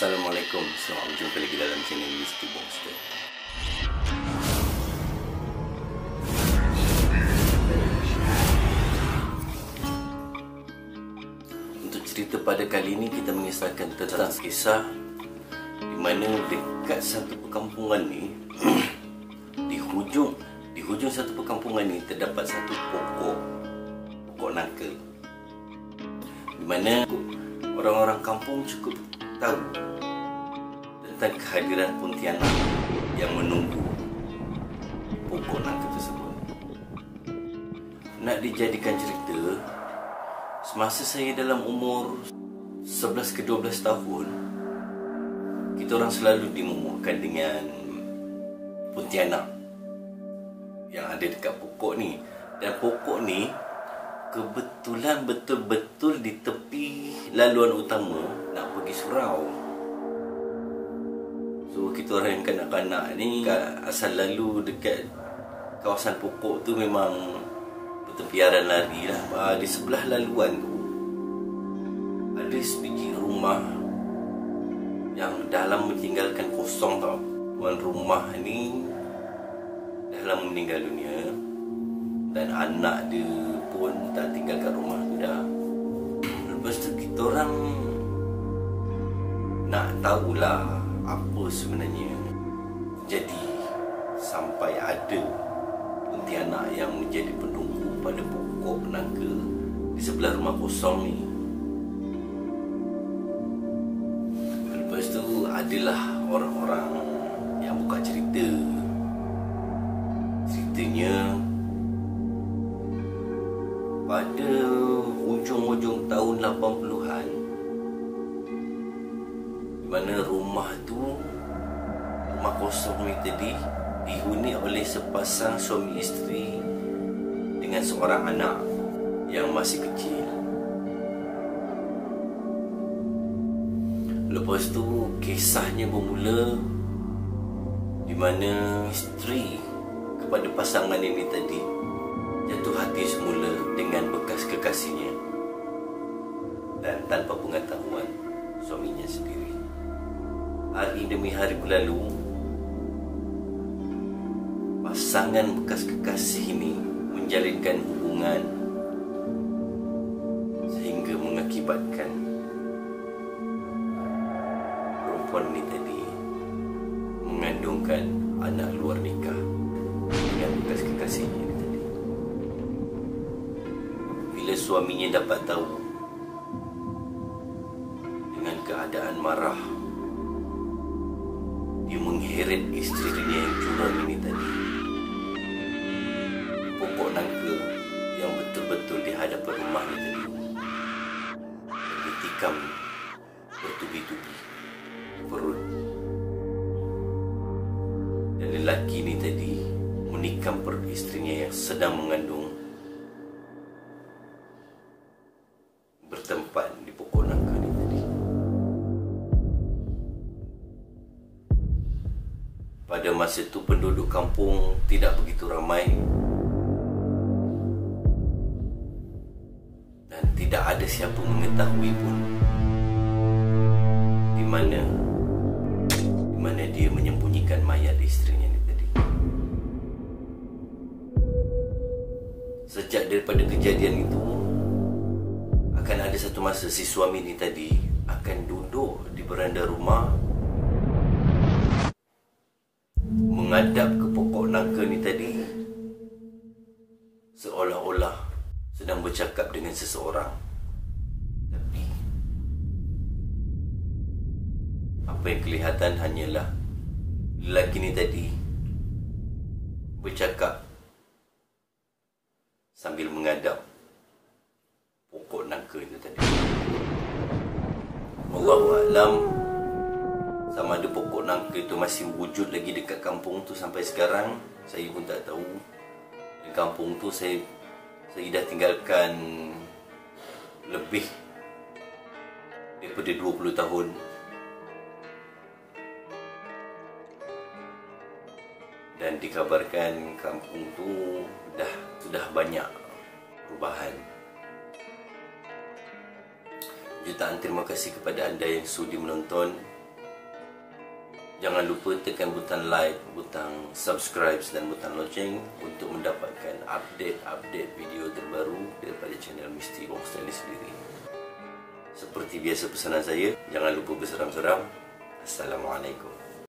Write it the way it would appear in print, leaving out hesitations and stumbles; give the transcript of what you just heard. Assalamualaikum, selamat berjumpa lagi dalam channel Misty Bongster. Untuk cerita pada kali ini, kita mengisahkan tentang kisah di mana dekat satu perkampungan ni di hujung satu perkampungan ni terdapat satu pokok nangka, di mana orang-orang kampung cukup tahu tentang kehadiran Pontianak yang menunggu pokok nangka tersebut. Nak dijadikan cerita, semasa saya dalam umur 11 ke 12 tahun, kita orang selalu dimumurkan dengan Pontianak yang ada dekat pokok ni. Dan pokok ni kebetulan betul-betul di tepi laluan utama nak pergi surau. So kita orang yang kanak-kanak ni asal lalu dekat kawasan pokok tu memang bertempiaran lari lah. Di sebelah laluan tu ada sebiji rumah yang dalam ditinggalkan kosong tau. Tuan rumah ni dalam meninggal dunia, dan anak dia pun tak tinggalkan rumah tu dah. Lepas tu kita orang nak tahulah apa sebenarnya jadi sampai ada Pontianak yang menjadi penunggu pada pokok nangka di sebelah rumah kosong ni. Lepas tu adalah orang-orang yang buka cerita. Ceritanya pada hujung-hujung tahun 80-an, di mana rumah kosong ni tadi dihuni oleh sepasang suami isteri dengan seorang anak yang masih kecil. Lepas tu kisahnya bermula di mana isteri kepada pasangan ini tadi jatuh hati semula dengan bekas kekasihnya dan tanpa pengetahuan suaminya sendiri. Hari demi hari berlalu, pasangan bekas kekasih ini menjalinkan hubungan sehingga mengakibatkan perempuan ini tadi mengandungkan anak luar nikah dengan bekas kekasihnya. Suaminya dapat tahu, dengan keadaan marah dia mengheret isterinya yang curang ini tadi pokok nangka yang betul-betul di hadapan rumah ini tadi, ditikam bertubi-tubi perut. Dan lelaki ini tadi menikam perut isterinya yang sedang mengandung, bertempat di pokok nangka ni tadi. Pada masa tu penduduk kampung tidak begitu ramai dan tidak ada siapa mengetahui pun di mana dia menyembunyikan mayat isterinya ni tadi. Sejak daripada kejadian itu, akan ada satu masa si suami ni tadi akan duduk di beranda rumah menghadap ke pokok nangka ni tadi, seolah-olah sedang bercakap dengan seseorang. Tapi apa yang kelihatan hanyalah lelaki ni tadi bercakap sambil menghadap pokok nangka itu tadi. Wallahualam, sama ada pokok nangka itu masih wujud lagi dekat kampung tu sampai sekarang, saya pun tak tahu. Dan kampung tu saya dah tinggalkan lebih daripada 20 tahun. Dan dikabarkan kampung tu sudah banyak perubahan. Jutaan terima kasih kepada anda yang sudi menonton. Jangan lupa tekan butang like, butang subscribe dan butang lonceng untuk mendapatkan update-update video terbaru daripada channel Misty Bongster ini sendiri. Seperti biasa pesanan saya, jangan lupa berseram-seram. Assalamualaikum.